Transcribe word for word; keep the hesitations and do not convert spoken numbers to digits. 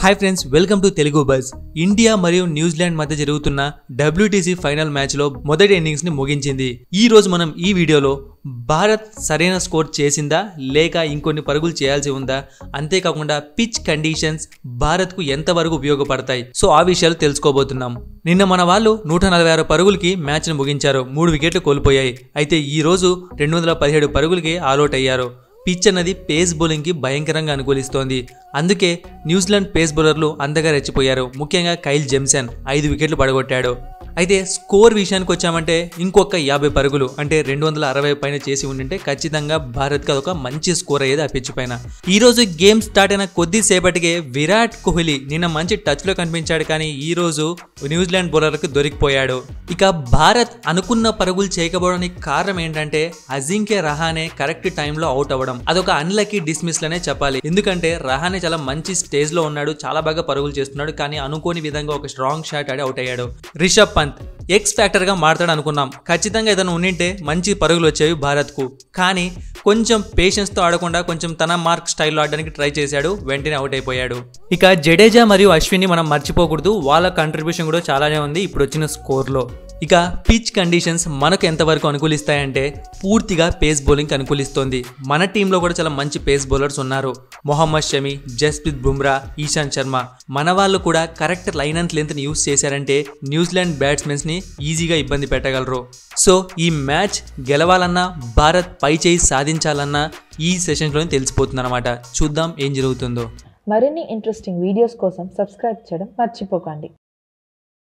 Hi friends welcome to Telugu buzz. India मरियु New Zealand मध्य जरुगुतुन्न डब्ल्यूटीसी फाइनल मैच लो मोदटी इन्निंग्स नि मुगिंचिंदी। ई रोजु मनम ई वीडियोलो भारत సరైన స్కోర్ చేసిందా లేక ఇంకొన్ని పరుగులు చేయాల్సి ఉందా, అంతే కాకుండా పిచ్ కండిషన్స్ భారత్ కు ఎంత వరకు ఉపయోగపడతాయి, సో ఆ విషయాలు తెలుసుకోబోతున్నాం। నిన్న మన వాళ్ళు నూట నలభై ఆరు పరుగులకి మ్యాచ్ ని ముగించారు, మూడు వికెట్లు కోల్పోయాయి। అయితే ఈ రోజు రెండు వందల పదిహేడు పరుగులకి ఆల్అౌట్ అయ్యారు। పిచ్ అనేది పేస్ బౌలింగ్ కి భయంకరంగా అనుకూలిస్తోంది, అందుకే న్యూజిలాండ్ పేస్ బౌలర్లు అంతగా రెచ్చిపోయారు। ముఖ్యంగా కైల్ జేమ్సన్ ఐదు వికెట్లు పడగొట్టాడు। అయితే స్కోర్ విషయానికి వచ్చామంటే ఇంకొక యాభై పరుగులు అంటే రెండు వందల అరవై పైన చేసి ఉండింటే ఖచ్చితంగా భారత్కి అదొక మంచి స్కోర్ అయ్యేది ఆ పిచ్ పైన। ఈ రోజు గేమ్ స్టార్ట్ అయిన కొద్దిసేపటికే విరాట్ కోహ్లీ నిన్న మంచి టచ్లో కనిపించాడు, కానీ ఈ రోజు న్యూజిలాండ్ బౌలర్లకు దొరికిపోయాడు। ఇక భారత్ అనుకున్న పరుగులు చేయకపోవడానికి కారణం ఏంటంటే అజింక్య రహానే కరెక్ట్ టైంలో అవుట్ అవ్వడం, అదొక అన్లకీ డిస్మిస్ లనే చెప్పాలి। ఎందుకంటే రహానే చాలా మంచి స్టేజ్ లో ఉన్నాడు, చాలా బాగా పరుగులు చేస్తున్నాడు, కానీ అనుకోని విధంగా ఒక స్ట్రాంగ్ షాట్ ఆడి అవుట్ అయ్యాడు। రిషబ్ పంత్ ఎక్స్ ఫ్యాక్టర్ గా మారుతాడు అనుకున్నాం, ఖచ్చితంగా ఏదైనా ఉండింటే మంచి పరుగులు వచ్చేవి భారత్ కు, కానీ కొంచెం పేషెన్స్ తో ఆడకుండా కొంచెం తన మార్క్ స్టైల్లో ఆడడానికి ట్రై చేశాడు, వెంటనే అవుట్ అయిపోయాడు। ఇక జడేజా మరియు అశ్విన్ ని మనం మర్చిపోకూడదు, వాళ్ళ కంట్రిబ్యూషన్ కూడా చాలానే ఉంది ఇప్పుడు వచ్చిన స్కోర్ లో। ఇక పిచ్ కండిషన్స్ మనకు ఎంతవరకు అనుకూలిస్తాయంటే పూర్తిగా పేస్ బౌలింగ్కి అనుకూలిస్తోంది। మన టీంలో కూడా చాలా మంచి పేస్ బౌలర్స్ ఉన్నారు, మొహమ్మద్ షమి, జస్ప్రీత్ బుమ్రా, ఈశాంత్ శర్మ। మన వాళ్ళు కూడా కరెక్ట్ లైన్ అండ్ లెంత్ని యూజ్ చేశారంటే న్యూజిలాండ్ బ్యాట్స్మెన్స్ని ఈజీగా ఇబ్బంది పెట్టగలరు। సో ఈ మ్యాచ్ గెలవాలన్నా భారత్ పై చేయి సాధించాలన్నా ఈ సెషన్స్లోనే తెలిసిపోతుంది అనమాట। చూద్దాం ఏం జరుగుతుందో। మరిన్ని ఇంట్రెస్టింగ్ వీడియోస్ కోసం సబ్స్క్రైబ్ చేయడం మర్చిపోకండి।